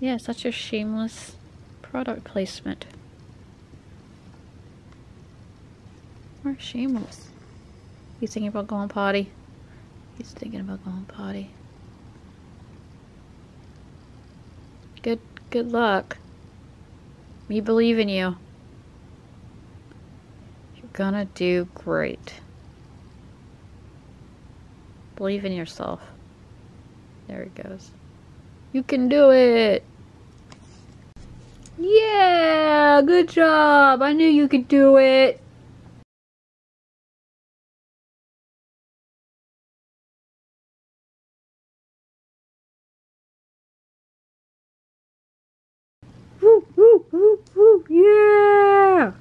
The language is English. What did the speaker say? Yeah, such a shameless product placement. Or shameless. He's thinking about going potty. He's thinking about going potty. Good luck. Me believe in you. You're gonna do great. Believe in yourself. There it goes. You can do it! Yeah! Good job! I knew you could do it! Woo! Woo! Woo! Woo! Yeah!